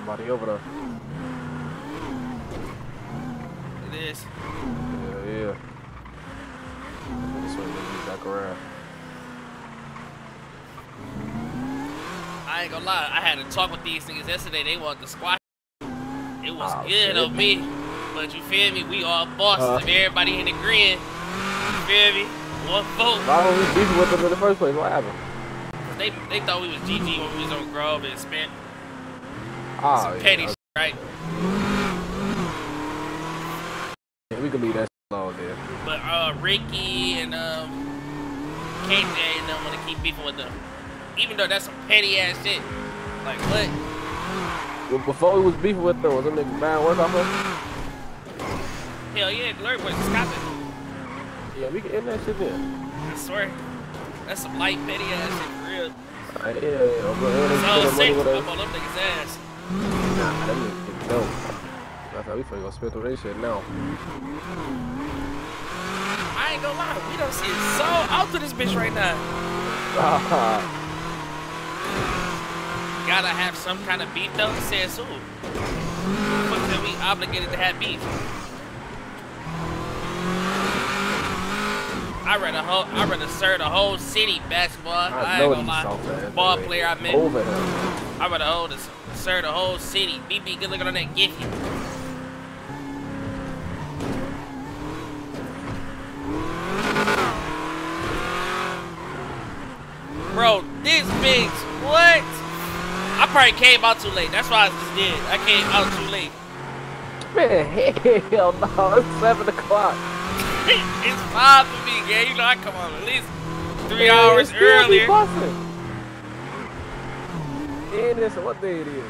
somebody over there. It is. Yeah. This way, baby, back around. I ain't gonna lie, I had to talk with these niggas yesterday. They wanted to squash. It was good on me, but you feel me? We all bosses. If everybody in the grin, you feel me? One vote. Why were we beefing with them in the first place? What happened? They thought we was GG when we was on Grove and spent some petty shit, right? Yeah, we could leave that alone there. But Ricky and KJ and them want to keep beefing with them. Even though that's some petty ass shit. Like what? Well, before we was beefing with them, was them niggas bad work off us? Hell yeah, Glory Boys is copping. Yeah, we can end that shit there. I swear. That's some light petty ass shit for real. Yeah, bro. So sick up on them niggas ass. Nah, that niggas dope. I thought we finna go spend through that shit now. I ain't gonna lie, we don't see it so out to this bitch right now. Gotta have some kind of beef though. It says who? But we obligated to have beef. I ran a serve the whole city basketball. I ain't gonna lie. Ball player I met. I ran a serve the whole city. BB, good looking on that gift. Bro, this bitch, what? I probably came out too late. That's why I just did. I came out too late. Man, hell no. It's 7 o'clock. It's 5 for me, gang. You know I come on at least 3 hours earlier. Yeah, this is what day it is.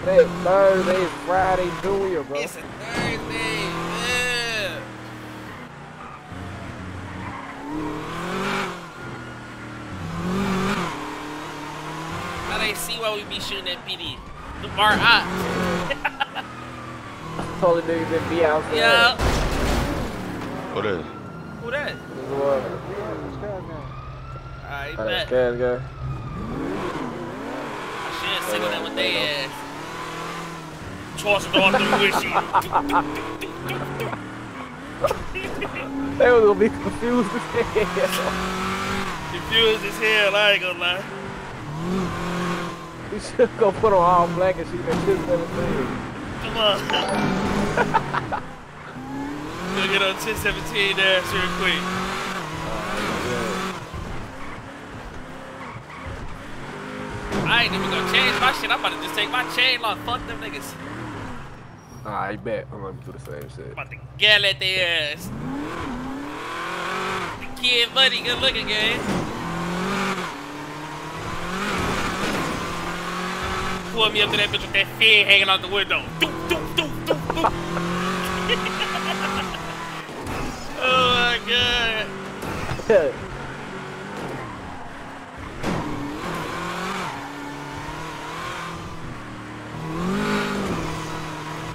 Today's Thursday, it's Friday, Junior, bro. It's a Thursday, yeah. They see why we be shooting at PD. The bar hot. I told the niggas that be out there. Yeah. Who that? Who that? Alright, bet. Scared guy. I should've singled that with their ass. Toss it on through wishy. They was gonna be confused as hell. Confused as hell, I ain't gonna lie. You should go put on all black and see that shit's never seen. Come on. Go get on 1017 there real quick. Yeah. I ain't even gonna change my shit. I'm about to just take my chain off. Fuck them niggas. I bet. I'm gonna do the same shit. I'm about to yell at their ass. The kid buddy good looking, gang. Pulled me up to that bitch with that fin hanging out the window. Doop, doop, doop, doop, doop. Oh my god.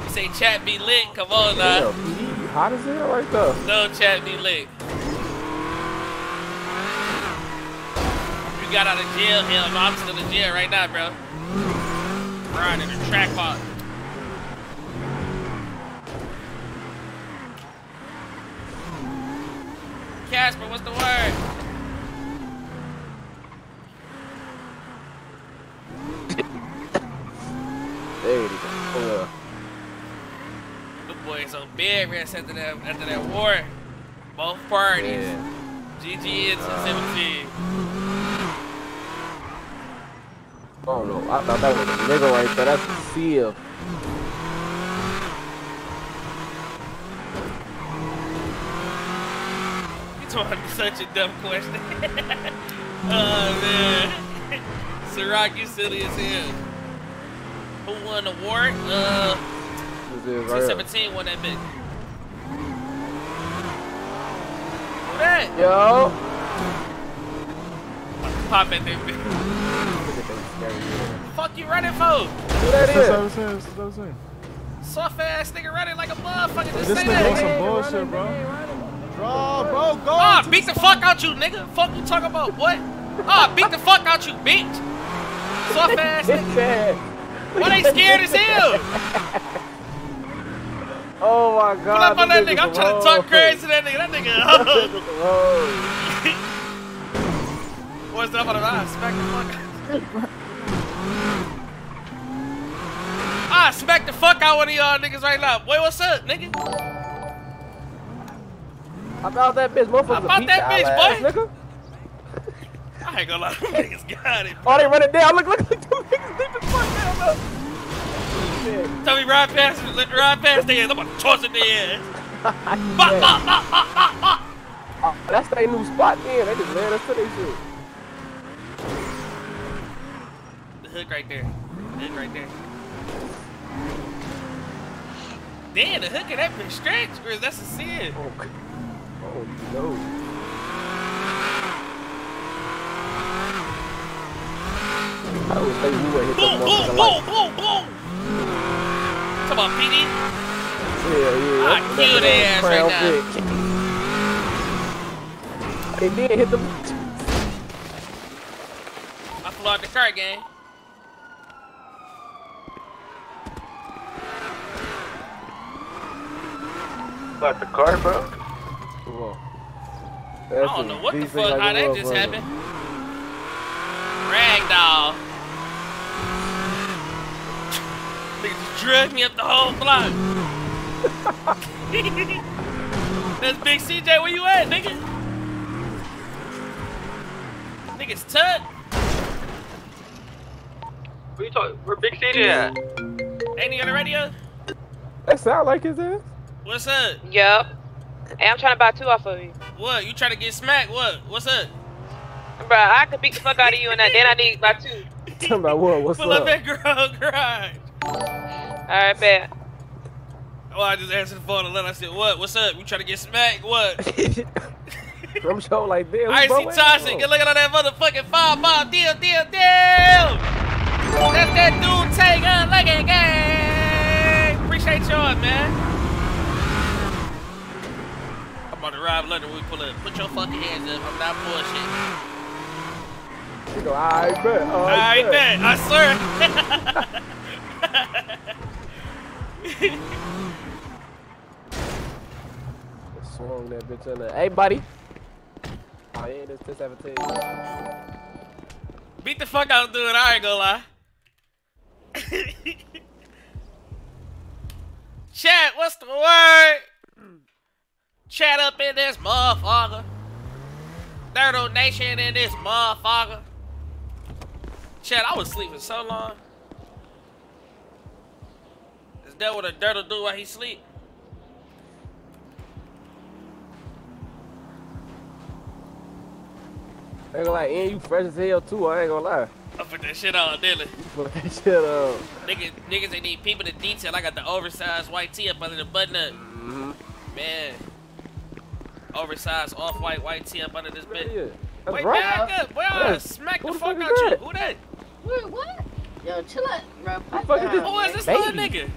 You say chat be lit? Come on now. Hot as hell right there. No, chat be lit. You got out of jail, hell no, I'm still in jail right now, bro. Ryan in the track box. Casper, what's the word? There you go. Oh, yeah. Good boy, so big rest after that war. Both parties. Yeah. GG is 17. Oh no, I thought that was a nigga right there, that's a seal. You told me such a dumb question. Oh man. Ciroc, you silly as hell. Who won the award? 217 won that bitch. Who that? Yo. Pop at that bitch. Fuck you running for? Who that is? That's what I'm saying. That's what I'm saying. Soft ass nigga running like a motherfucker. This nigga on some bullshit, bro. Bro, go. Ah, beat the fuck out you, nigga. Fuck you talking about what? Ah, beat the fuck out you, bitch. Soft ass nigga. Why they scared as hell? Oh my God! Pull up on that nigga. I'm trying to talk crazy to that nigga. That nigga. What's up on the line? Smack the fuck out one of y'all niggas right now. Boy, what's up, nigga? About that bitch, motherfucker. About that bitch, boy. I ain't gonna lie, them niggas got it. Bro. Oh, they running down. Look, look, them niggas deep as fuck down, though. Tell me, ride past me. Let me ride past their ass. I'm about to toss it their ass. That's their new spot, man. They just led us to their shit. The hood right there. The hood right there. Damn, the hook of that big stretch, or that's a sin. Oh, oh no. I would say we would hit boom, boom, boom, boom, boom! Come on, PD. Yeah. I killed their ass right now. They did hit them. I flew out the car game. About the car, bro? Whoa. I don't know what the fuck, how that just happened. Ragdoll. Nigga just dragged me up the whole block. That's Big CJ, where you at, nigga? Nigga's tut. What you talking? Where Big CJ at? Ain't he on the radio? That sound like his ass. What's up? Yup. Hey, I'm trying to buy two off of you. What? You trying to get smacked? What? What's up? Bro, I could beat the fuck out of you and then I need my two. Tell me about what? What's up? Pull up that girl grind. Alright, bet. Oh, I just answered the phone and let I said, what? What's up? You trying to get smacked? What? I'm showing like this. I see Tasha. Get looking at that motherfucking fireball. Deal, deal, deal. That's that dude take unlucky gang. Appreciate y'all, man. I'm about to ride London when we pull up. Put your fucking hands up. I'm not bullshit. You go, I bet. I bet. I swear. Swung that bitch in there. Hey, buddy. Oh, yeah, this 1017. Beat the fuck out of dude. I ain't gonna lie. Chat, what's the word? Chat up in this motherfucker. Nerd Nation in this motherfucker. Chat, I was sleeping so long. Is that what a dirtle do while he sleep? I ain't gonna lie, and you fresh as hell too, I ain't gonna lie. I put that shit on, Dylan. Put that shit on. Niggas, they need people to detail. I got the oversized white tee up under the button up. Man. Oversized off-white white tee up under this bit. Wait, right back up, boy! Yeah. Smack the fuck out you. Who that? What? Yo, chill out, bro. Who the fuck is this? Who is this little nigga?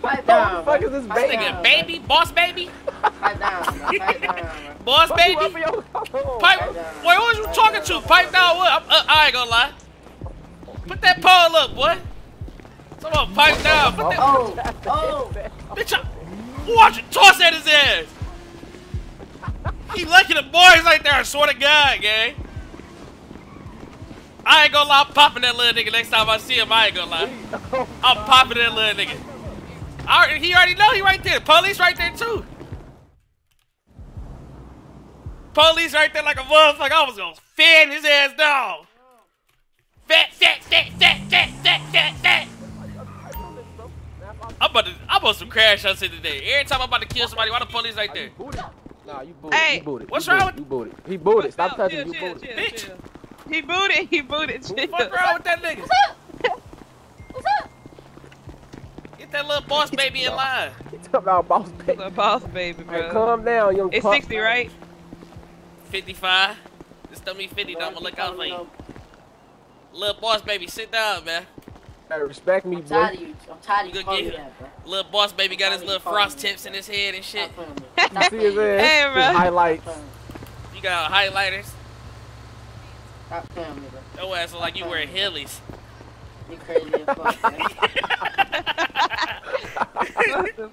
Fight down. Who the fuck is this baby? This nigga, baby, boss baby. Pipe down, bro. Pipe down, bro. Boss baby. Pipe. Boy, who was you talking to? Pipe down. What? I'm, I ain't gonna lie. Put that pole up, boy. Come on, pipe down. Put that. Oh. Bitch, watch it. Toss at his ass. He lucky the boys like there, I swear to God, gang. I ain't gonna lie, I'm popping that little nigga next time I see him, I ain't gonna lie. I'm popping that little nigga. He already know he right there. Police right there too. Police right there like a motherfucker. I was gonna fan his ass down. Fat. I'm about some crash outs here today. Every time I'm about to kill somebody, why the police right there? Nah, you booted. Hey, you booted. What's wrong with you? Booted. He booted. Stop touching. You booted. Bitch. He booted. He booted. What's wrong with that nigga? What's up? What's up? Get that little boss baby in line. He talking about boss baby. Little boss baby, bro. Hey, calm down, young. It's 60, right? 55. Just tell me 50. I'm gonna look out for you. Little boss baby, sit down, man. Hey, respect me, boy. I'm tired of you calling me that, bro. Little boss baby got his little frost tips in his head and shit. You see his ass? Hey, bro. His highlights. You got highlighters. Stop playing me, bro. Your ass look like you wearing Hillies. You crazy as fuck.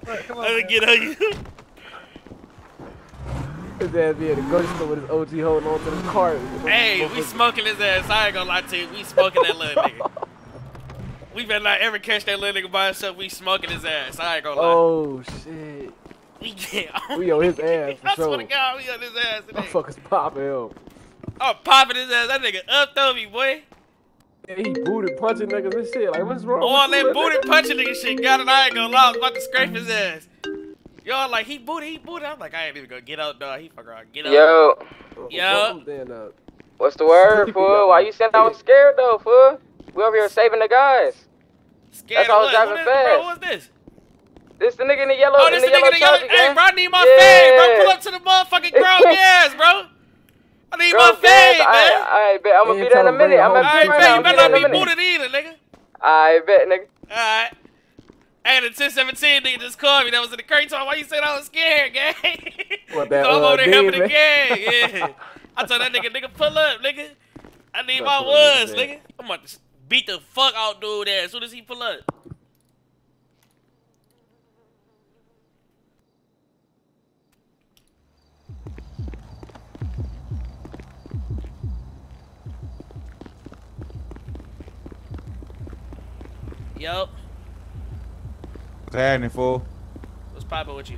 I'm gonna get on you. His ass be at the grocery store with his OG holding on to the cart. Hey, we smoking his ass. I ain't gonna lie to you. We smoking that little nigga. We better not ever catch that little nigga by himself. We smoking his ass. I ain't gonna lie. Oh, shit. We on his ass. For I swear to God, we on his ass today. Motherfuckers popping him. I'm popping his ass. That nigga up throw me, boy. Yeah, he booted punching niggas and shit. Like, what's wrong? All that booted punching nigga shit got it. I ain't gonna lie. I was about to scrape his ass. Y'all like, he booted. I'm like, I ain't even gonna get out, dog. He fucking get out. Yo. What's the word, fool? Why you saying I was scared, though, fool? We over here saving the guys. Scared That's all was driving fast. Who is this? This the nigga in the yellow. Oh, this the nigga in the yellow. Hey, bro, I need my fade, bro. Pull up to the motherfucking ground gas, bro. I need my fade, man. I bet. I'm gonna be there in a minute. I bet. You better not be booted either, nigga. I bet, nigga. All right. Hey, the 1017 nigga just called me. That was in the crate talk. Why you said I was scared, gang? What that? So I'm over there helping the gang. Yeah. I told that nigga, pull up, nigga. I need my woods, nigga. I'm about to beat the fuck out dude there as soon as he pull up. Yup. What's happening, fool? What's poppin' with you?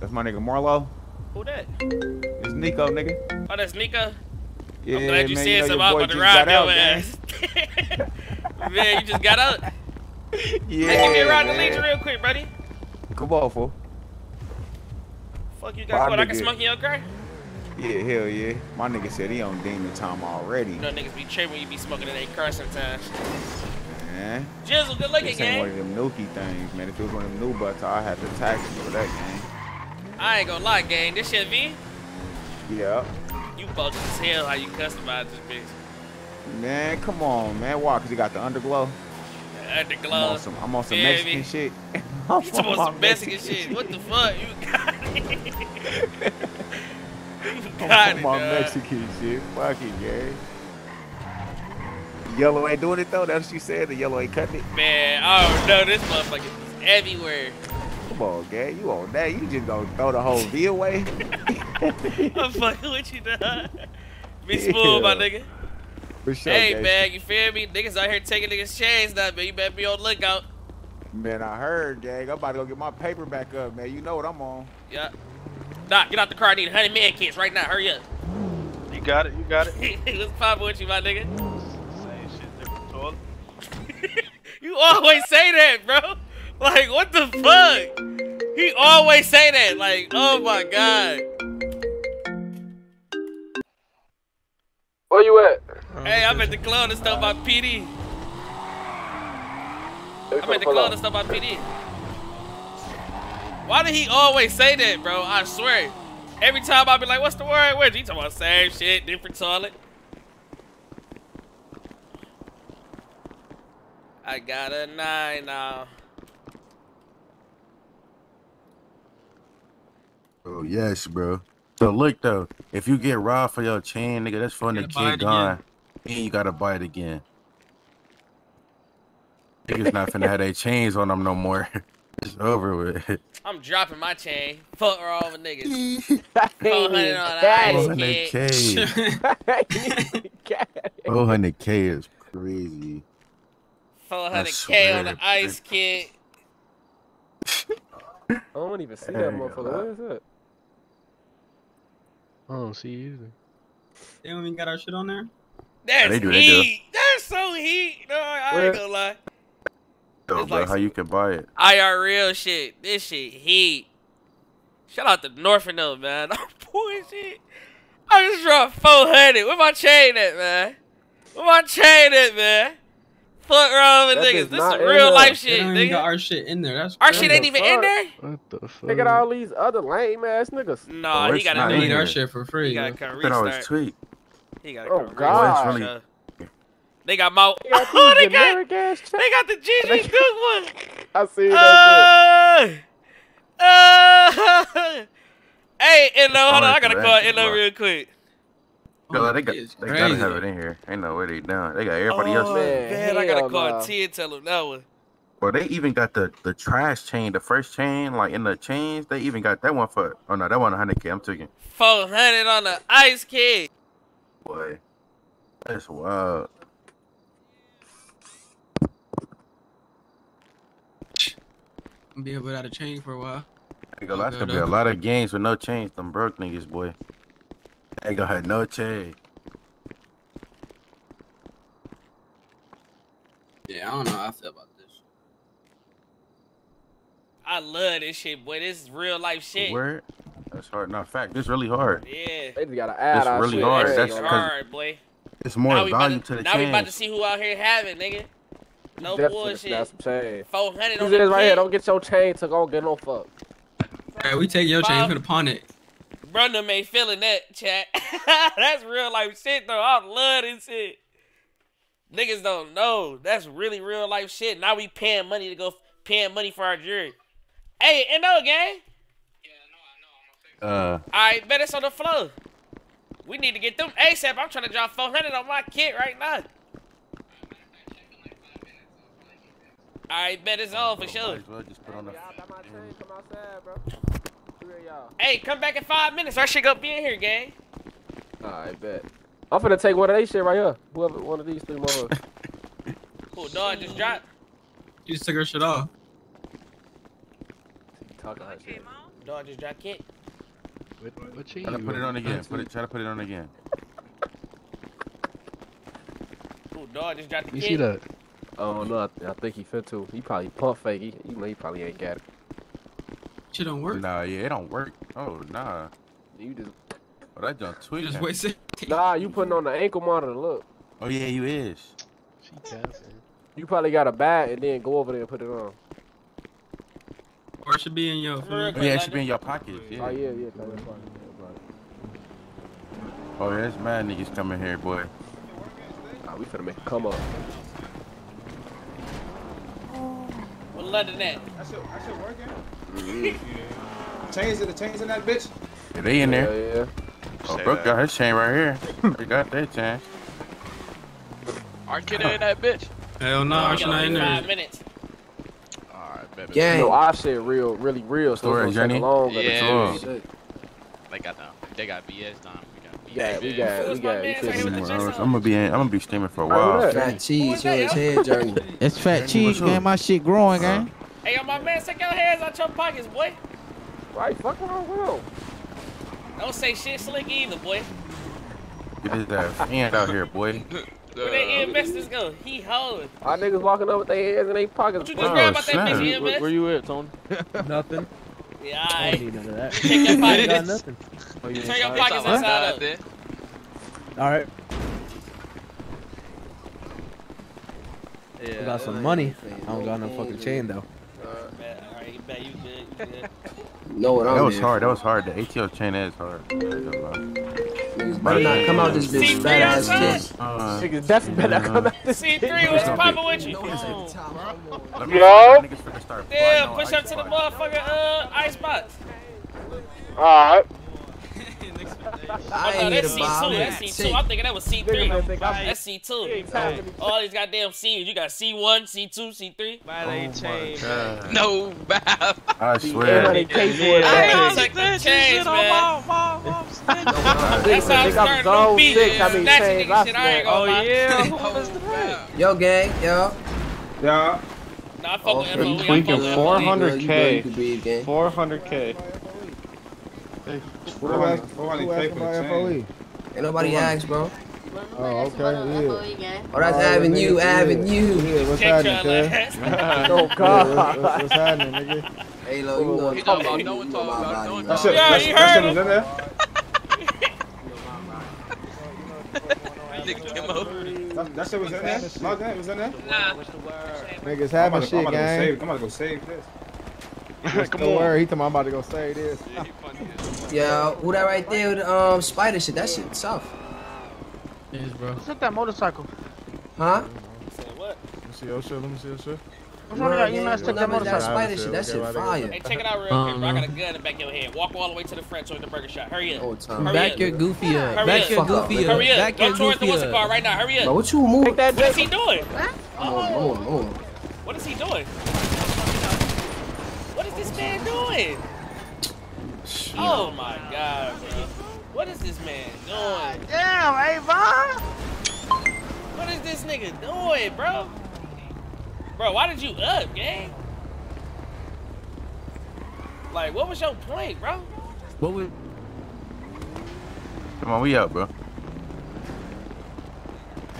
That's my nigga Marlo. Who that? It's Nico, nigga. Oh, that's Nico? Yeah, I'm glad you said something. I'm about to ride your ass. Man, you just got out. Yeah. Hey, give me a ride in the leech real quick, buddy. Come on, fool. Fuck you got caught. I can smoke in your car? Yeah, hell yeah. My nigga said he on demon time already. You know niggas be tripping when you be smoking in their car sometimes. Man. Jizzle, good looking, gang. One of them nookie things, man. If it was one of them new butts, I had to tax it for that, gang. I ain't gonna lie, gang. This shit V? Yeah. You bugged as hell how you customized this bitch. Man, come on, man. Why? Because you got the underglow? The underglow. I'm on some Mexican shit. I'm on some Mexican shit. What the fuck? You got it. You got it, on Mexican shit. Fuck it, gang. Yellow ain't doing it though. That's what you said. The yellow ain't cutting it. Man, oh no, this motherfucker is everywhere. Come on, gang. You on that? You just gonna throw the whole V away? I'm fucking with you, dog. Be smooth, my nigga. For sure, hey, man, you feel me? Niggas out here taking niggas' chains now, man. You better be on lookout. Man, I heard, gang. I'm about to go get my paper back up, man. You know what I'm on. Yeah. Doc, get out the car. I need 100 man kids right now. Hurry up. You got it. You got it. What's poppin' with you, my nigga? You always say that, bro. Like, what the fuck? He always say that. Like, oh my God. Where you at? Hey, I'm at the club and stuff by PD. I'm at the club and stuff by PD. Why did he always say that, bro? I swear. Every time I be like, what's the word? Where's he talking about? Same shit, different toilet. I got a 9 now. Oh, yes, bro. So, look, though. If you get robbed for your chain, nigga, that's from the kid gone. And you gotta buy it again. Niggas not finna have their chains on them no more. It's over with. I'm dropping my chain. Fuck her over niggas. 400 on ice, kid. 400K is crazy. 400K on the ice, kid. I don't even see that motherfucker. What is that? I don't see you either. They don't even got our shit on there? That's heat. That's so heat. No, I ain't gonna lie. Yo, bro, like how you can buy it? IRL shit. This shit heat. Shout out to Norfolk, man. I'm pouring shit. I just dropped 400. Where my chain at, man? Where my chain at, man? Fuck wrong with niggas. This is real life shit, nigga. Got our shit in there. That's our shit ain't even in there? What the fuck? They got all these other lame ass niggas. Nah, he gotta delete our shit for free. He gotta come restart. He gotta come restart. They got my... Oh, they got the Gigi Duke one. I see that shit. Hey, Endo, hold on. I gotta call Endo real quick. No, they gotta have it in here. Ain't no way they down. They got everybody else. Oh man, I gotta call T and tell him that one. Or they even got the trash chain, the first chain, like in the chains. They even got that one for. Oh no, that one 100K. I'm taking 400 on the ice kid. Boy, that's wild. I'm be without a chain for a while. There go, that's gonna be a lot of games with no chains. Them broke niggas, boy. They gonna have no chain. Yeah, I don't know how I feel about this. I love this shit, boy. This is real life shit. Word? That's hard. Not fact. This really hard. Yeah. They just gotta add. It's really shit. Hard. That's hard, boy. It's more value to the chain. Now we about to see who out here have it, nigga. No bullshit. That's some chain. 400 on the right here. Don't get your chain took. Don't get no fuck. Hey, we take your chain. You finna pawn it. Brother ain't feeling that, chat. That's real life shit, though. I love this shit. Niggas don't know. That's really real life shit. Now we paying money to go paying money for our jury. Hey, and no, gang. Yeah, no, I know. I'm all right, bet it's on the floor. We need to get them ASAP. I'm trying to drop 400 on my kit right now. All right, bet it's on for sure. Well just put on the Hey, come back in 5 minutes. Our shit gonna be in here, gang. I bet. I'm finna take one of these shit right here. Whoever, one of these three more. Cool, dog just dropped. You just took her shit off. Talking her shit. Dog just dropped it. Try to put it on again. Try to put it on again. Cool, dog just dropped the kid. You see that? Oh no, I think he fit too. He probably pump fake. He probably ain't got it. Shit don't work. Nah, yeah, it don't work. Oh, nah. You just. Oh, that junk tweet. Just wasted. Nah, you putting on the ankle monitor. Look. Oh yeah, you is. She dancing. You probably got a bag and then go over there and put it on. Or it should be in your. Food. Yeah, it should be in your pocket. Yeah. Oh yeah, yeah. Oh yeah, it's mad niggas coming here, boy. Nah, we finna make it come up. What London at? I should work it. Yeah. Chains in that bitch. Yeah, they in there. Yeah. Oh, Brooke got his chain right here. They got that chain. Our kid in that bitch. Hell no, our kid not in there. 5 minutes. Alright, baby. Yeah. No, I said real, really real. Story, Jenny. Yeah. They got BS done. We got. I'm gonna be streaming for a while. Fat Cheese, head journey. It's Fat Cheese, man. My shit growing, gang. Hey, yo, my man, take your hands out your pockets, boy. Right, fuck around with him. Don't say shit slick either, boy. Get his hand out here, boy. Where that EMS just go? He holding. Our niggas walking up with their hands in their pockets. What you just grab about that bitch, EMS? Where you at, Tony? Nothing. Yeah, I don't need none of that. Take your pockets. Got nothing. Oh, you turn your pockets inside up. There. All right. Yeah. We got some money. I don't got no fucking chain, though. You good. No, that was hard. That was hard. The ATL chain is hard. Better not come out this bitch. Fat ass bitch. Niggas definitely better not come out this bitch. C3, what's poppin' with you? Yo. Damn, push up to the motherfucking ice box. Alright. Oh no, that's C2. That's C2. I'm thinking that was C3. That's C2. All these goddamn C's. You got C1, C2, C3. Oh no, Bob. I swear. I ain't check the chains, man. That's how I'm starting to beat. Snatching nigga shit. I ain't gonna lie. Yeah. Yo, gang. Yo. Yeah. Nah, I fuck with MOE. I'm fucking 400K. 400K. Hey, nobody ain't nobody asked, bro. Oh, okay, yeah. Oh, that's Avenue, Avenue. Yeah, what's happening, man? Oh, God. What's happening, nigga? Hey, Lo, you know what I'm talking about. That's it. Yeah, you heard him. That shit was in there? My game was in there? Nah. Niggas having shit, gang. I'm about to go save this. Come on. Word. He told me I'm about to go save this. Yo, who that right there with the spider shit? That shit tough. Yes, bro. What's up that motorcycle? Huh? Let me see your shit. I'm trying to get you guys to take that motorcycle. That shit fire. Hey, check it out real quick, bro. I got a gun in the back of your head. Walk all the way to the front so the burger shot. Hurry up. Back your goofy up. Back your goofy up. Hurry up. Go towards the whistle car right now. Hurry up. What you moving? What is he doing? Oh, what is he doing? What is this man doing? Oh my God, bro. What is this man doing? Damn, Avon. What is this nigga doing, bro? Bro, why did you up, gang? Like, what was your point, bro? What was... Come on, we out, bro.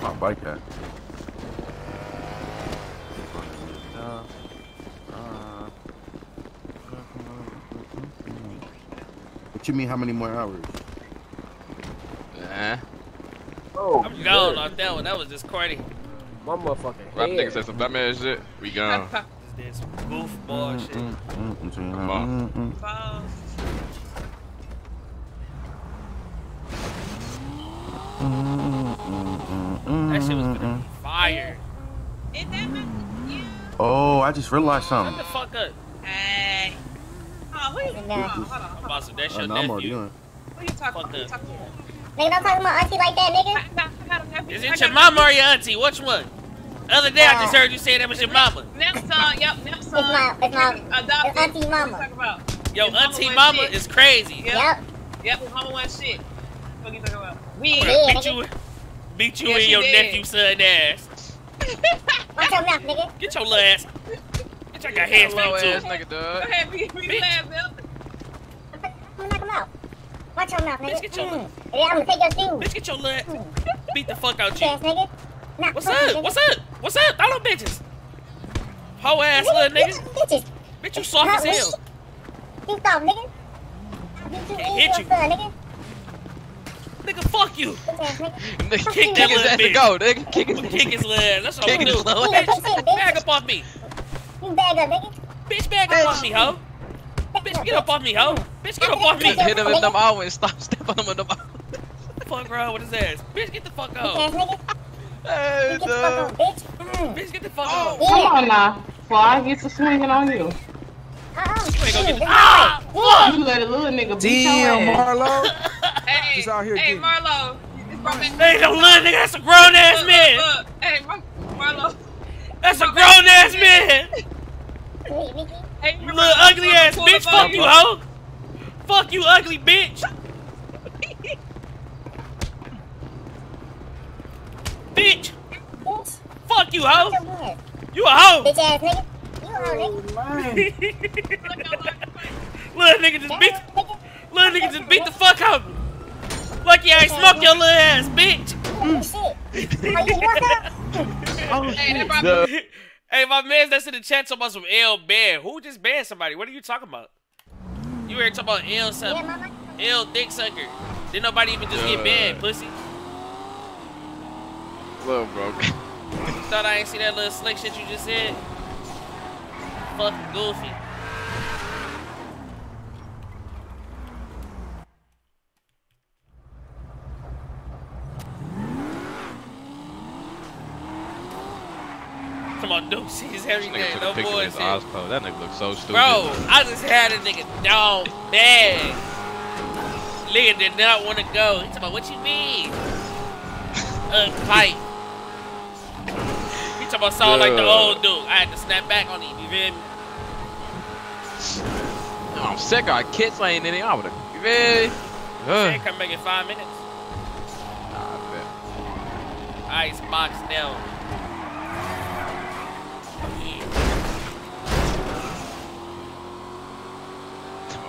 My bike hat. What you mean, how many more hours? Nah. Oh, I'm gone off that one. That was just corny. My motherfucking head. That nigga said some Batman shit. We gone. Just did some goofball shit. Come on. That shit was gonna be fire. Is that my... Yeah. Oh, I just realized something. Shut the fuck up. Hey. Oh, wait. Hold on, hold on. That's your nephew. What are you talking about? Nigga, don't talk to my auntie like that, nigga. Is it your mama or your auntie? Which one? The other day I just heard you say that was your mama. Next time, yep, next time. It's auntie mama. Yo, auntie mama is crazy. Yep. Yep, mama one shit. What are you talking about? We beat you in your nephew's son ass. Watch your mouth, nigga. Get your little ass. Bitch, I got hands on too. Nigga, go ahead, be laugh, bitch. I'm gonna knock him out. Watch your mouth, nigga. Bitch, get your yeah, I'm gonna take your shoes. Bitch, get your leg. Beat the fuck out you. Ass, nigga. What's up? Nigga. What's up? What's up? All them bitches. Whole ass little nigga. Bitches. Bitch, you soft as hell. You soft, nigga. I'll hit you. Son, nigga. Nigga, fuck you. Nigga, kick that little bitch. Go, nigga. Kick his leg. That's what I'm gonna do. Bitch, bag up off me. You bag up, nigga. Bitch, bag up off me, ho. Bitch, get up off me, ho. Bitch, get up off me. Hit him in the mouth and stop stepping him in the mouth. Fuck wrong with his ass. Bitch, get the fuck out. Hey, bitch, get the fuck out. Come on now. Fly, get to swinging on you. You let a little nigga beat your ass. Damn, Marlo. He's out here. Hey, Marlo. Hey, no little nigga. That's a grown ass man. Hey, Marlo. That's a grown ass man. Hey, you little ugly ass bitch, fuck you, hoe! Fuck you, ugly bitch! Bitch! Fuck you, hoe! You a hoe! Bitch ass nigga! You a hoe, nigga! Little nigga just beat the fuck out of me! Lucky I ain't smoked your little ass, bitch! Oh shit! Hey, my man's that's in the chat talking about some L ban. Who just banned somebody? What are you talking about? You were talking about L something. L dick sucker. Didn't nobody even just get banned, pussy. Little bro. You thought I ain't see that little slick shit you just said? Fucking goofy. Come on, deuces, everything. No boy shit. That nigga looks so stupid. Bro, I just had a nigga dog bad. Nigga did not want to go. He's talking about what you mean? Pipe. He talking about sound like the old dude. I had to snap back on him. You feel me? No, I'm sick. Our kids ain't in the hour. You feel me? Can't come back in 5 minutes. Nah, I bet. Ice box down.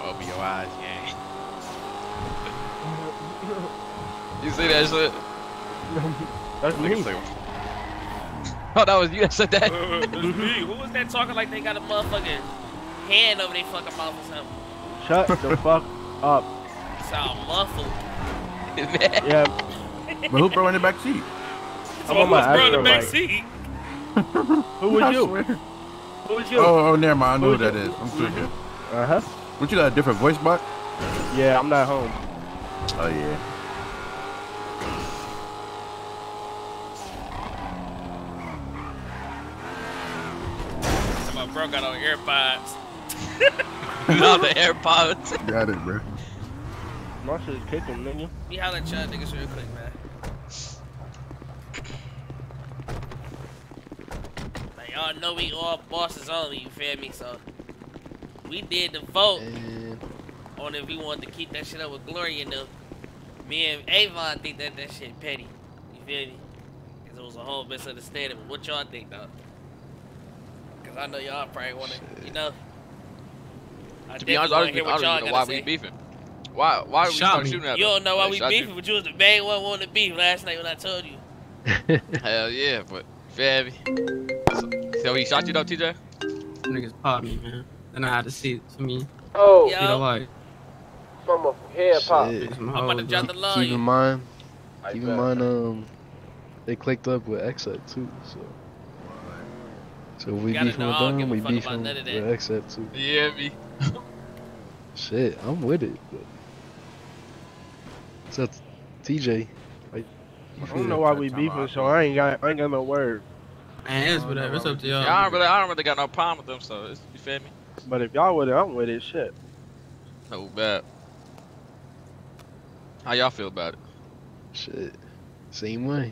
Open your eyes, gang. You see that shit? That's me. Oh, that was you that said that? Who was that talking like they got a motherfucking hand over their fucking mouth or something? Shut the fuck up. Sound muffled. Yeah. But who bro in the back seat? So who's bro in the back seat? Who was you? Who was you? Oh, never mind. I know who that is. I'm through here. Uh-huh. Don't you got a different voice box? Yeah, I'm not home. Oh, yeah. bro got on AirPods. Not the AirPods. Got it, bro. My shit's kicking, nigga. Be hollering at y'all niggas real quick, man. Like, y'all know we all bosses only, you feel me? So, we did the vote on if we wanted to keep that shit up with Gloria, though. Me and Avon think that that shit petty. You feel me? Because it was a whole misunderstanding. But what y'all think, though? Because I know y'all probably want to, you know. To be honest, I don't even know why we beefing. Why are we shooting at you? You don't know why we beefing, but you was the main one wanting to beef last night when I told you. Hell yeah, but Fabby. So he shot you though, TJ? Niggas popped me, man. And I had to see it for me. Oh, you know, like. From a hair pop. I'm about to drop the line. Keep in mind, they clicked up with XF too, so. So we beefing with them, we beefing with XF too. Yeah, me. Shit, I'm with it. But... So TJ, like, I don't know why we beefing, so I ain't got no word. Man, it's whatever. It's up to y'all. Yeah, I don't really got no problem with them, so it's, you feel me? But if y'all with it, I'm with it. Shit. No bad. How y'all feel about it? Shit, same way.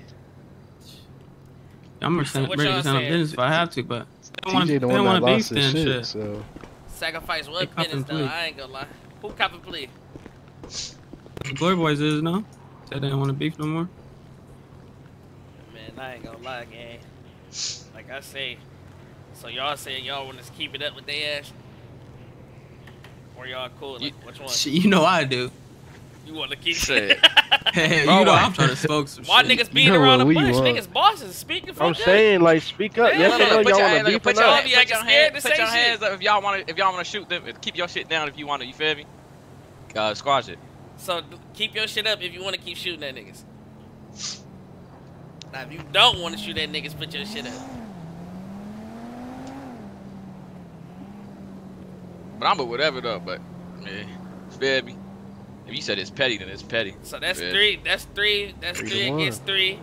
I'm gonna stand up business if I have to, but TJ don't want to beef then. Shit, so. Sacrifice 1 minute though, I ain't gonna lie. Who cop and plead? The Glory Boys is, no? Said they don't want to beef no more? Man, I ain't gonna lie, gang. Like I say, so y'all saying y'all want to keep it up with their ass? Or y'all cool? Like, which one? Shit, you know I do. You want to keep it? Hey, you know I'm trying to spoke some shit. Why niggas beating around the bush? Niggas bosses speaking for I'm good. Saying, like, speak up. Yeah, y'all want to beef it up. Put your hands up if y'all want to shoot them. Keep your shit down if you want to, you feel me? Squash it. So, keep your shit up if you want to keep shooting at niggas. Now, if you don't want to shoot at niggas, put your shit up. But I'm with whatever, though, but, yeah, feel me? If you said it's petty, then it's petty. So that's bad. That's three against three.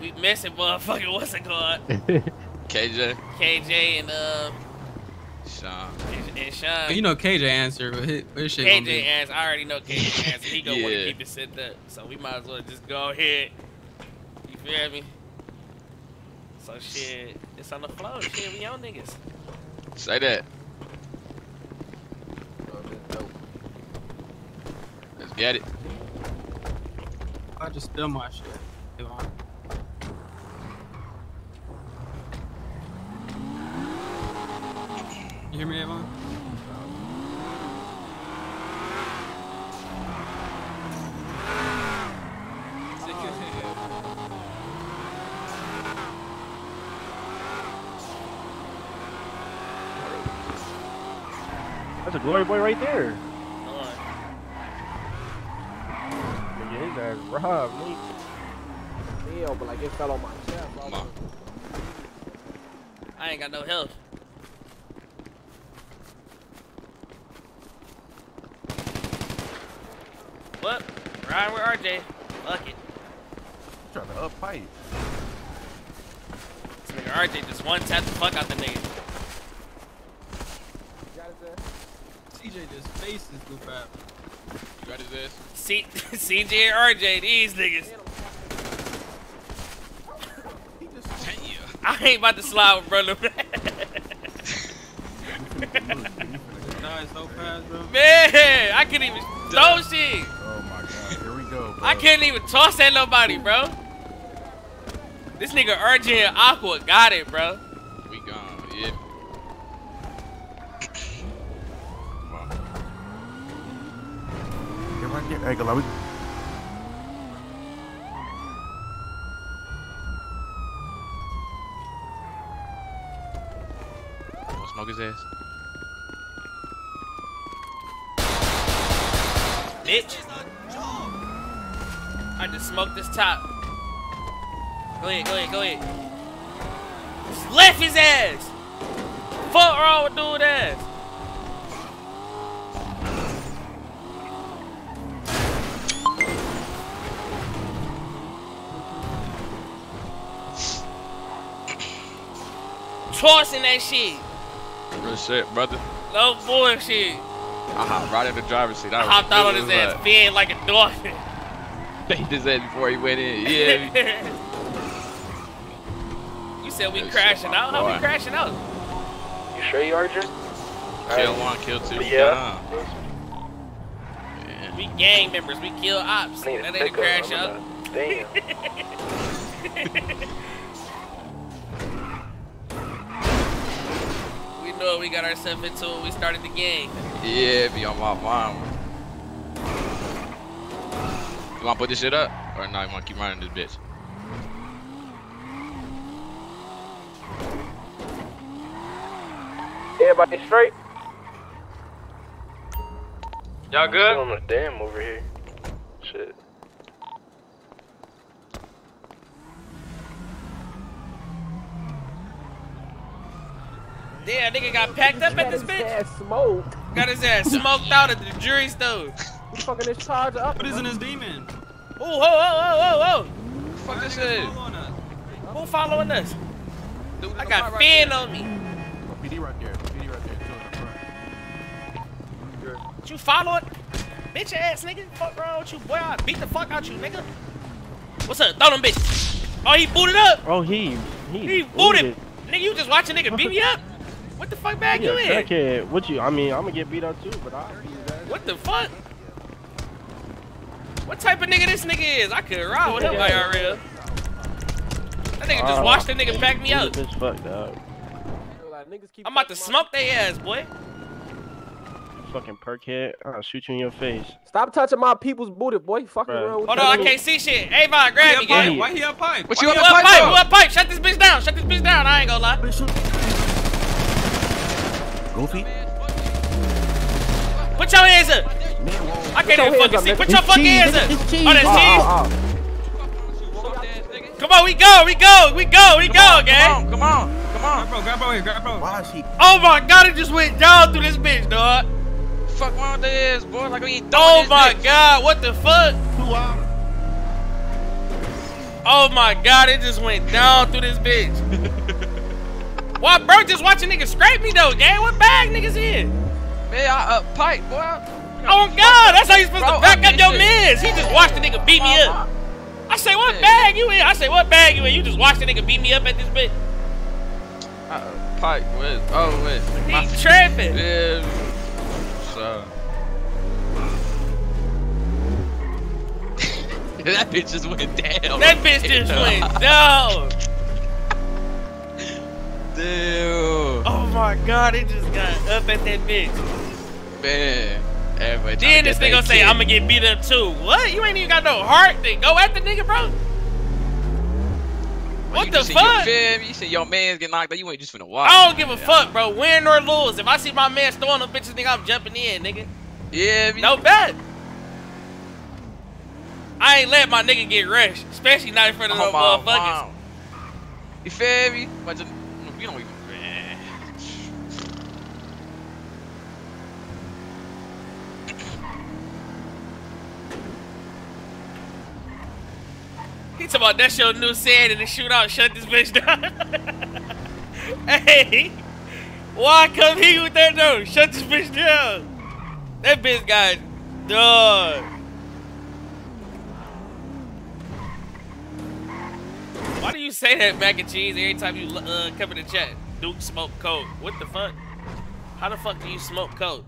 We missing motherfucking what's it called? KJ. KJ and Sean. And Sean. You know KJ answered, but his shit KJ be... answered. I already know KJ answered. He gonna want to keep it set up, so we might as well just go ahead. You feel me? So shit, it's on the floor. Shit, we on niggas. Say that. Get it. I just spilled my shit. Come on. You hear me, Avon? That's a Glory Boy right there. Rob, me. Damn, but like it fell on my chest. I ain't got no health. What? Ryan with RJ. Fuck it. I'm trying to up pipe. This nigga RJ just one tap the fuck out the nigga. You got his ass? CJ just faces too fast. You got his ass? CJ and RJ, these niggas. I ain't about to slide with brother. Man, I couldn't even throw shit. Oh my god, here we go. Bro. I can't even toss at nobody, bro. This nigga RJ and Aqua got it, bro. We gone, yeah. Hey, go, Larry. Smoke his ass. Bitch. I just smoked this top. Go ahead. Just left his ass. Fuck wrong with dude ass. Tossing that shit. Good shit, brother. No bullshit. I hopped right in the driver's seat. I hopped out on his ass, fed like a dolphin. Beat his ass before he went in. Yeah. You said we crashing out? How we crashing out? You sure you are, Jer? Kill one, kill two. Yeah. We gang members. We kill ops. That ain't a crash out. Damn. We know what we got ourselves into when we started the game. Yeah, it be on my mind. You wanna put this shit up? Or no, you wanna keep running this bitch? Everybody straight? Y'all good? I'm on the dam over here. Shit. Damn, nigga got packed up at this bitch. Got his ass smoked. Got his ass smoked out at the jury stove. He's fucking his charger up. What is in his demon? Oh, oh, oh, oh, oh, oh. Fuck this shit. Who following us? Dude, I got Finn on me. PD right there. PD right there. You following? Bitch ass nigga. Fuck wrong with you, boy. I beat the fuck out you, nigga. What's up? Throw them bitches. Oh, he booted up. Oh, he booted. Nigga, you just watching nigga beat me up? What the fuck bag you in? Kid. What you? I mean, I'm gonna get beat up too, but I. What the fuck? What type of nigga this nigga is? I could ride with him like IRL. That nigga just watched that nigga back me up. I'm about to smoke they ass, boy. Fucking perkhead. I'll shoot you in your face. Stop touching my people's booty, boy. Fucking real. Hold on, I can't see shit. Avon, grab me, gang. Why he up pipe? What you up pipe? Who up pipe? Shut this bitch down. Shut this bitch down. I ain't gonna lie. Goofy. Put your hands up! I can't even fucking see. Put your fucking hands up! Oh, that's cheese? Come on, we go, we go, we go, we go, gang! Come on, come on, come on! Grab bro, grab bro, grab bro! Oh my god, it just went down through this bitch, dog! Fuck wrong with this, boy? Like we ain't throwing this bitch. Oh my god, what the fuck? Oh my god, it just went down through this bitch. Why, bro? Just watching niggas scrape me though, gang. What bag niggas in? Man, I pipe, boy. Oh God, that's how you supposed to back up your mids. He just watched the nigga beat me up. I say, what bag you in? I say, what bag you in? You just watched the nigga beat me up at this bitch. Pipe, wait. Oh wait. He's trapping. Yeah. So. That bitch just went down. That bitch just went down. Dude. Oh my god, it just got up at that bitch. Man, everybody. Then this nigga say, I'm gonna get beat up too. What? You ain't even got no heart to go at the nigga, bro? What the fuck? You said your man's getting knocked out. You ain't just finna watch. I don't give a fuck, bro. Win or lose. If I see my man throwing them bitches, nigga, I'm jumping in, nigga. Yeah, no bet. I ain't let my nigga get rushed. Especially not in front of no motherfuckers. Wow. You feel me? Bunch of you don't even. He talking about that's your new sand in the shootout. Shut this bitch down. Hey, why come here with that though? Shut this bitch down. That bitch got done. Why do you say that, mac and cheese, every time you come in the chat? Duke smoke coke. What the fuck? How the fuck do you smoke coke?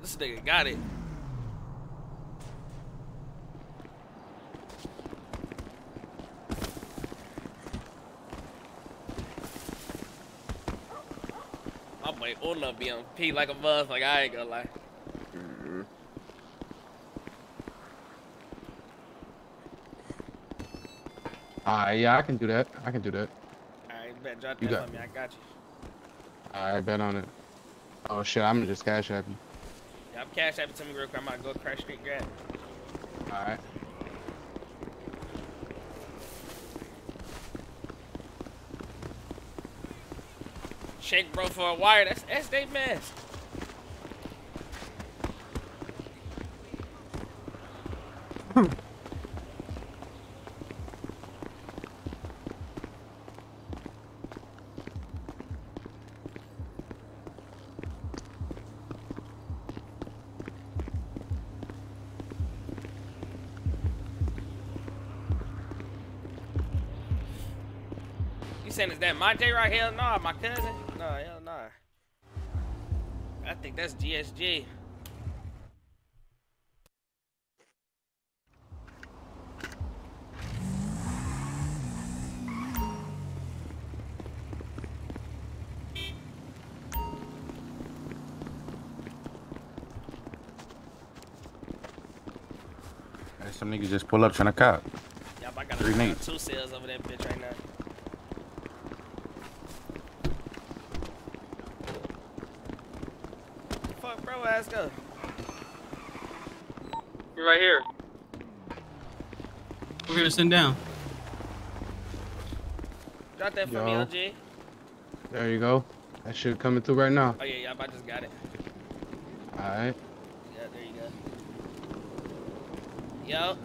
This nigga got it. I'm like, Una be on P like a buzz, like I ain't gonna lie. Yeah, I can do that. I can do that. Alright, bet. Drop that on me. I got you. Alright, bet on it. Oh, shit. I'm just cash happy. Yeah, I'm cash happy. Tell me real quick. I'm about to go crash street grab. Alright. Shake bro for a wire. That's they mess. You saying, is that my J right here? Nah, my cousin? Nah, hell nah. I think that's GSG. Some niggas just pull up trying to cop. Yup, I got two sales over that bitch right now. Fuck, bro, ass go. You're right here. We're gonna send down. Drop that for me, LG. There you go. That shit coming through right now. Oh yeah, yup, I just got it. Alright. Yo.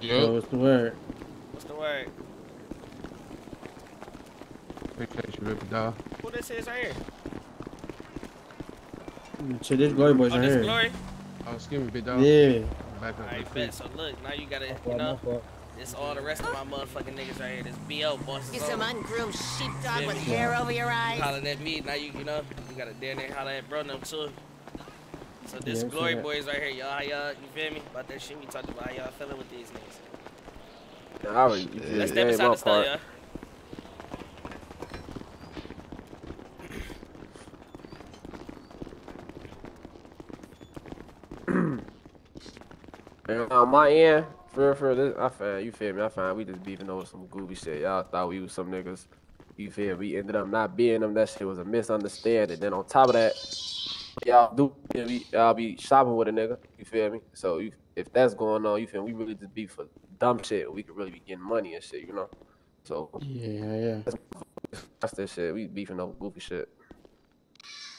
Yo. What's the word? What's the word? Who this is right here? So this Glory boys right here. Glory? Oh, excuse me, big dog. Yeah. Back up. Alright, bet. So look, now you gotta, you know, it's all the rest of my motherfucking niggas right here. This B.O. bosses. Get some ungroomed sheepdog with hair over your eyes. Hollering at me. Now you know, you gotta dare and holler at bro them too. So this Glory boys right here, y'all, you feel me? About that shit we talked about, y'all feeling with these niggas. Yeah, let's step inside the store, y'all. And on my end, for this, I find, you feel me, I find we just beefing over some goofy shit. Y'all thought we was some niggas, you feel me? We ended up not being them, that shit was a misunderstanding. Then on top of that, y'all do, y'all be shopping with a nigga, you feel me? So you, if that's going on, you feel me, we really just be for dumb shit. We could really be getting money and shit, you know? So yeah. That's that shit. We beefing over goofy shit.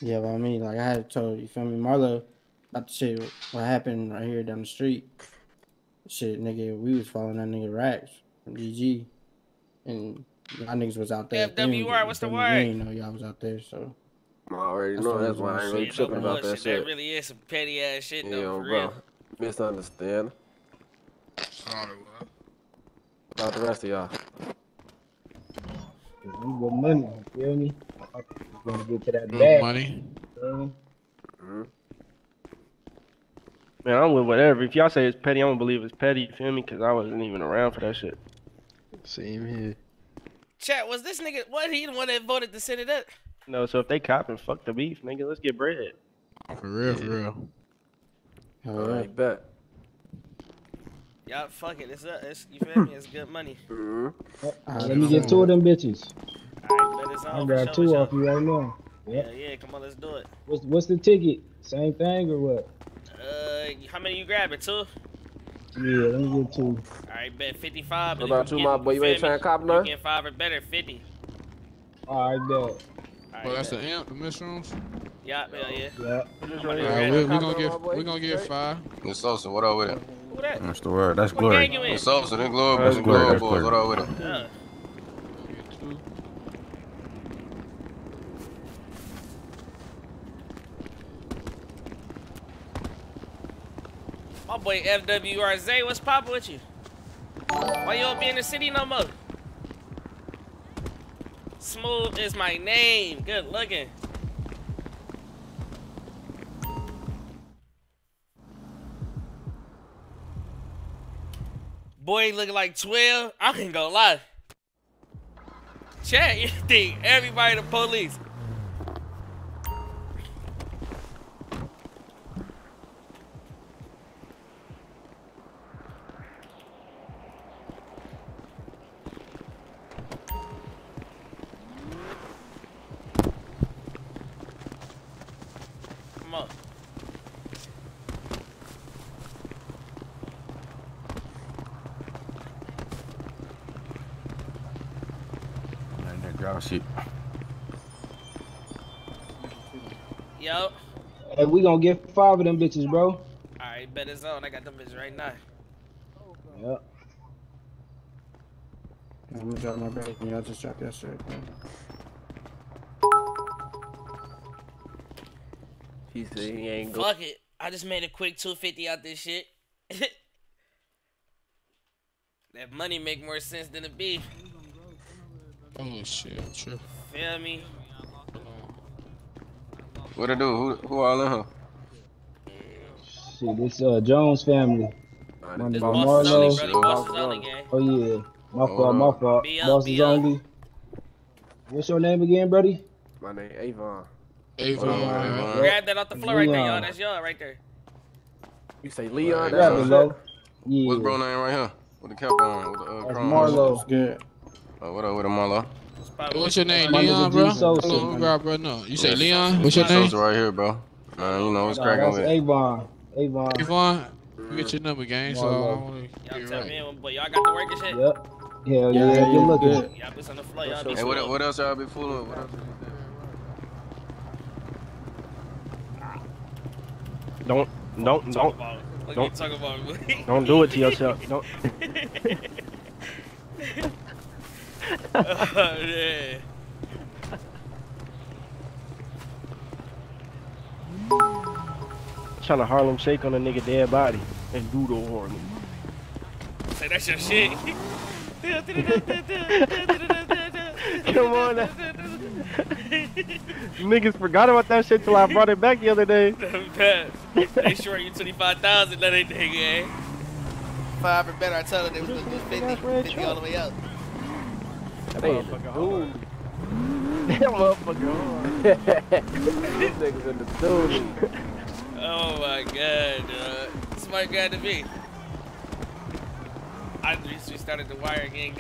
Yeah, but I mean, like I had told you, feel me, Marlo, about the shit what happened right here down the street. Shit, nigga, we was following that nigga Rax from DG, and y'all niggas was out there. FWR, what's the word? You know y'all was out there, so. I already know, that's why I ain't really tripping about that shit. That really is some petty ass shit, though, for real. Misunderstand. Sorry, bro. About the rest of y'all. We got money, you feel me? I'm gonna get to that bag. Money? Man, I'm with whatever. If y'all say it's petty, I'm gonna believe it's petty, you feel me? Because I wasn't even around for that shit. Same here. Chat, was this nigga, what, he the one that voted to set it up? No, so if they copping, fuck the beef, nigga. Let's get bread. For real, for real. Alright, bet. Y'all, fuck it. It's up. It's, you feel me? It's good money. Let me get two of them bitches. Alright, bet it's on. I got two off you right now. Yeah, yeah. Come on, let's do it. What's the ticket? Same thing or what? How many you grabbing? Two. Yeah, let me get two. Alright, bet 55. What about two, my boy? You ain't trying to cop none. Get 5 or better, 50. Alright, bet. Well, that's the amp, the missions. Yeah, yeah. Alright, we're gonna get 5. Miss Sosa, what up with it? Who that? That's the word. That's Glory. Miss Sosa, then Glory, that's Glory boys. What up with it? Yeah. My boy FWRZ, what's poppin' with you? Why you don't be in the city no more? Smooth is my name. Good looking. Boy looking like 12. I ain't gonna lie. Chat, you think everybody the police. Yo. Hey, we gonna get 5 of them bitches, bro. Alright, bet it's on. I got them bitches right now. Yep. I'm gonna drop my bag. I just dropped that shit. He said he ain't going. Fuck it. I just made a quick 250 out this shit. That money make more sense than the beef. Oh shit, true. Feel me? What it do? Who all in here? Shit, it's Jones family. It's Boss Zombie, brother. Boss Zombie gang. Oh yeah, my fault, my fault. Boss Zombie. What's your name again, buddy? My name Avon. Avon. Avon. Grab that off the floor right there, y'all. That's y'all right there. You say Leon? Grab it, bro. Yeah. What's bro name right here? With the cap on, with the crown. Marlo. Yeah. Oh, what up with the Marlo? What's your name, Leon, bro? Hello, grab bro. No, you say Leon. What's your name? Right here, bro. You know what's cracking with Avon. Avon. Avon. You get your number, gang. So y'all tell me, but y'all got to work and shit. Yep. Hell yeah, yeah, good looking. Y'all be on the flight. Y'all be. Hey, what else y'all be fooling? What else? Don't do it to yourself. Don't. Oh, yeah. Trying to Harlem shake on a nigga dead body and doodle horn. Say that's your shit. Come on. Niggas forgot about that shit till I brought it back the other day. They short you 25,000, that ain't nigga, eh? 5 or better, I tell her they was looking 50 all the way up. That motherfucker hard. That motherfucker hard. These niggas in the dude. Oh my god, dog. Smart guy to be. I just restarted the wire again,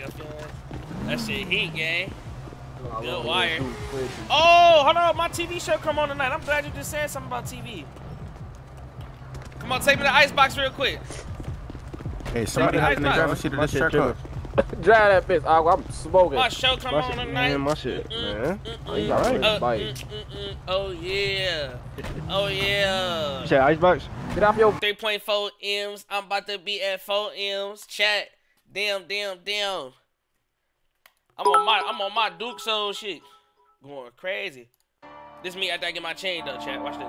that shit heat, gang. Good wire. Oh, hold on, my TV show come on tonight. I'm glad you just said something about TV. Come on, take me to the icebox real quick. Hey, somebody has to grab a shit of this shirt up. Dry that bitch, I'm smoking. My show come on tonight. Man, my shit, man. Oh yeah. Oh yeah. You said icebox? Get off your 3.4 M's. I'm about to be at 4 M's. Chat. Damn. I'm on my Duke soul shit. Going crazy. This me after I get my chain though, chat. Watch this.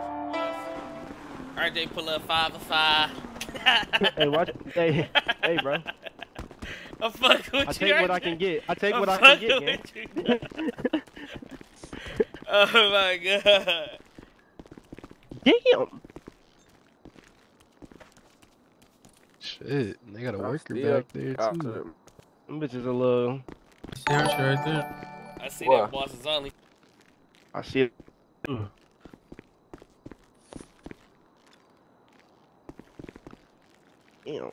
RJ pull up 5 or 5. Hey, watch. Hey, bro. I fuck with I take you, what RJ. I can get. I take what I can get, man. Oh my god. Damn. Shit, they got a worker back there too. Them bitches a little. See right there. I see that boss is only. I see it. Damn.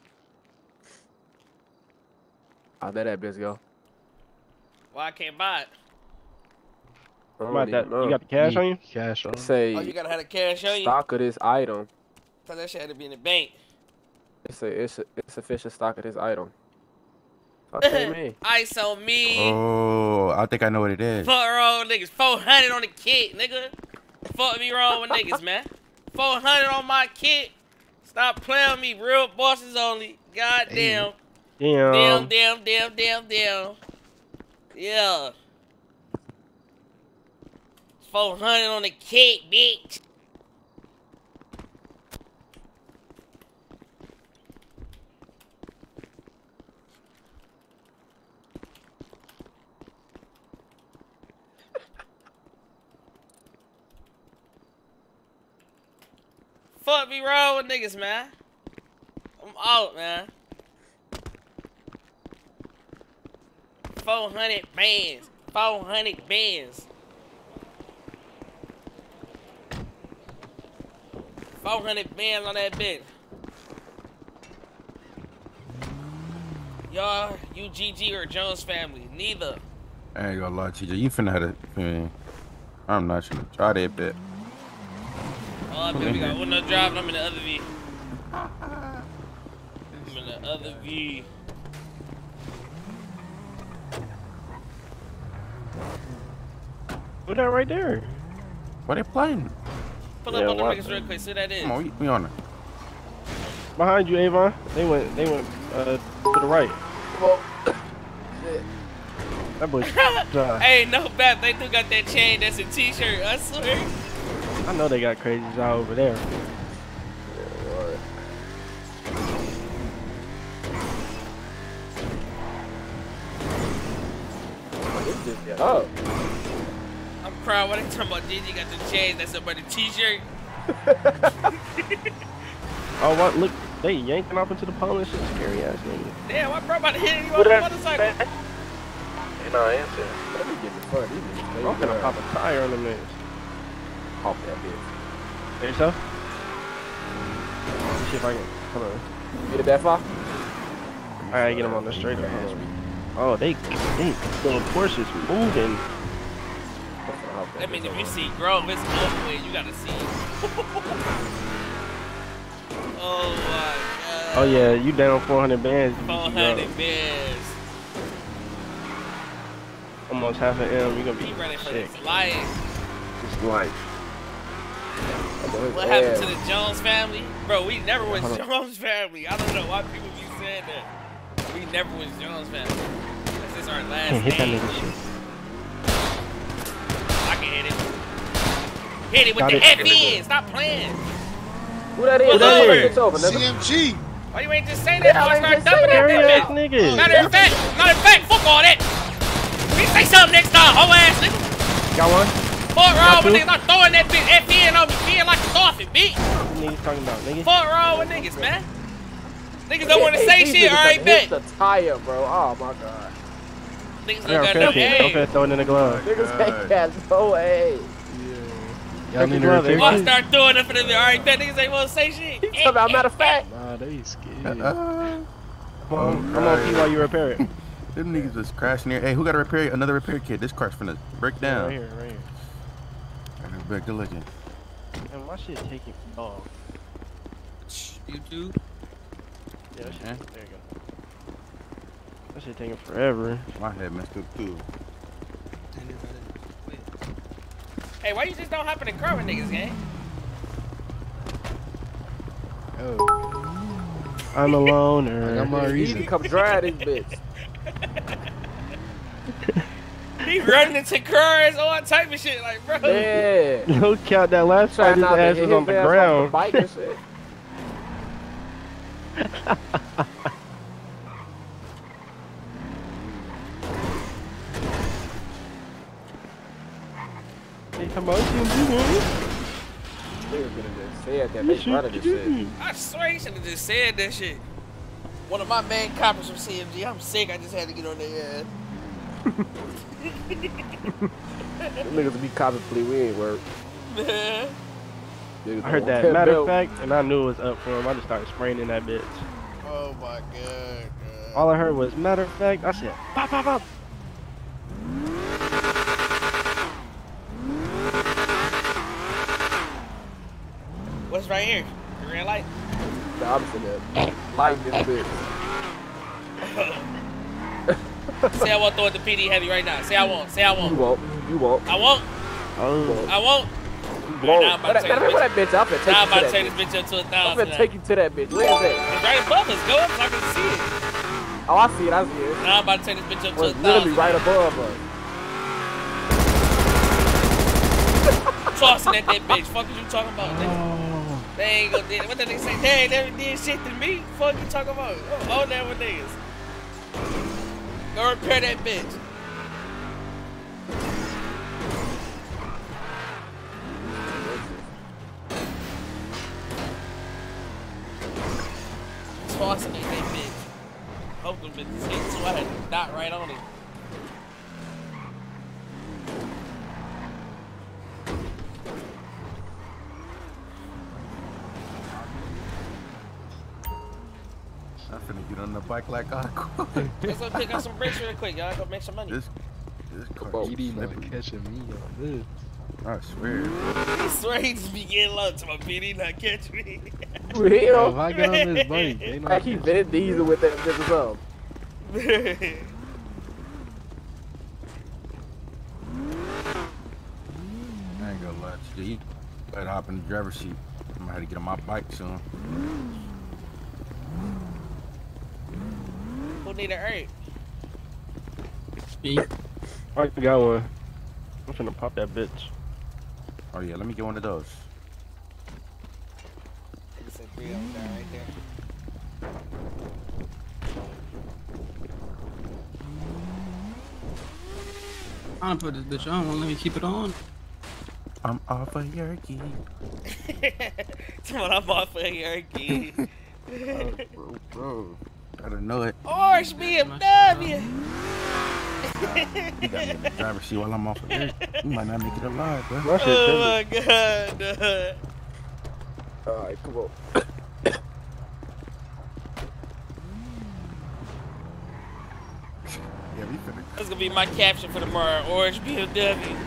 I'll let that bitch go. Well, I can't buy it. What about that? You got the cash on you? Cash on. Say, oh, you gotta have the cash on you? Stock of this item. So that shit had to be in the bank. It's sufficient stock of this item. Ice on me. Oh, I think I know what it is. Fuck wrong niggas. 400 on the kit, nigga. Fuck me wrong with niggas, man. 400 on my kit. Stop playing with me. Real bosses only. Goddamn. Damn. Yeah. 400 on the kit, bitch. Fuck me wrong with niggas, man. I'm out, man. 400 bands. 400 bands. 400 bands on that bitch. Y'all, you GG or Jones family? Neither. I ain't gonna lie, TJ. You finna have to. I'm not gonna try that bit. Oh, baby, we got one no driving. I'm in the other V. I'm in the other V. Who that right there? What they playing? Pull up on the niggas real quick. See that is. Come on, we on it. Behind you, Avon. They went to the right. Well, shit. That boy. Hey, no bad. They do got that chain. That's a T-shirt. I swear. I know they got crazies all over there. just yet. Oh. I'm crying when I talk about Gigi got the chains that's up on the t-shirt. Oh, what? Look, they yanked him up into the pole and shit. Scary ass nigga. Damn, my bro about to hit him on the motorcycle. Ain't no answer. Let me get the fuck. I'm gonna pop a tire on the man. Pop that bitch. There you go. See if I can. Come on. Get it that far? Alright, get him on the straight. Oh, they little Porsche's moving. That means if you see Grove, it's moving. You gotta see. Oh my god. Oh yeah, you down 400 bands. 400 bands. Almost half an M. You gonna be sick. It's life. It's life. What happened to the Jones family? Bro, we never was Jones family. I don't know why people keep saying that. We never was Jones family. This is our last name. Hit that nigga shit. I can hit it. Hit it with the F-E-N. Stop playing. Who that is? It's over. CMG. Why you ain't just saying that? I start dumping that bitch. Matter of fact, fuck all that. We say something next time, whole ass nigga. Got one? Fuck wrong with niggas, I'm throwing that bitch FN on me, being like a sausage, bitch. Niggas talking about niggas. Fuck wrong with niggas, man. Niggas don't want to say shit, alright, bitch. It's a tire, bro. Oh my god. Niggas don't got no aim. Okay, throw it in the glove. Niggas ain't got no aim. Yeah. Y'all need to return. I start throwing up in the middle, alright, that niggas ain't want to say shit. He's talking about, matter of fact. Nah, they scared. Come on, P, while you repair it. Them niggas was crashing here. Hey, who got a repair? Another repair kit. This car's finna break down. Right here, right here. Back to looking. And my shit taking off. YouTube? Yeah, that shit. There you go. That shit taking forever. My head messed up too. Hey, why you just don't hop in the car with niggas, gang? Oh. I'm a loner. I got my reason. Come drive this bitch. He running into cars, all type of shit, like, bro. Yeah. Look out, that last shot, his ass was on the ground. Bike and shit. Hey, come on, they were gonna just said that. They might have just said. I swear he should have just said that shit. One of my main coppers from CMG. I'm sick. I just had to get on their ass. Them niggas be copping flea, we ain't work. I heard that. Matter of fact, and I knew it was up for him. I just started spraying in that bitch. Oh my god, god. All I heard was, matter of fact, I said, pop, pop, pop. What's right here? The red light? The opposite of that. Light this bitch. Say I won't throw it to PD Heavy right now. Say I won't. Say I won't. You won't. You won't. I won't. I won't. You won't. I'm about to take this bitch up to 1,000. I'm about to take you to that bitch. Where is that? It's right above us. Go up so I can see it. Oh, I see it. I see it. Now I'm about to take this bitch up to 1,000. It's literally right above us. Tossing at that bitch. Fuck is you talking about, nigga? They ain't gonna do it. What that nigga say? They ain't never did shit to me. Fuck you talking about? Oh, that with niggas. Go repair that bitch. Tossing at that bitch. Hopefully, bitch is hit so I had to dot right on it. I'm finna get on the bike like I could. Let's go pick up some bricks real quick, y'all. Go make some money. This car keeps slipping. Catching me on this. I swear. I swear he just be getting low to my PD not catch me. Real? If I get on this bike, they not. I keep Vin Diesel with that bitch as well. I ain't gonna lie to you. Better hop in the driver's seat. I'm gonna have to get on my bike soon. Need an herb. E. I got one. I'm finna pop that bitch. Oh yeah, let me get one of those. It's a three on there right there. I'm gonna put this bitch on. Won't let me keep it on. I'm off of Yerky. I'm off of Yerky. Bro. Gotta know it. Orange BMW. You got me in the driver's seat while I'm off of here. You might not make it alive, bro. Oh my god. Alright, come on. That's gonna be my caption for tomorrow. Orange BMW.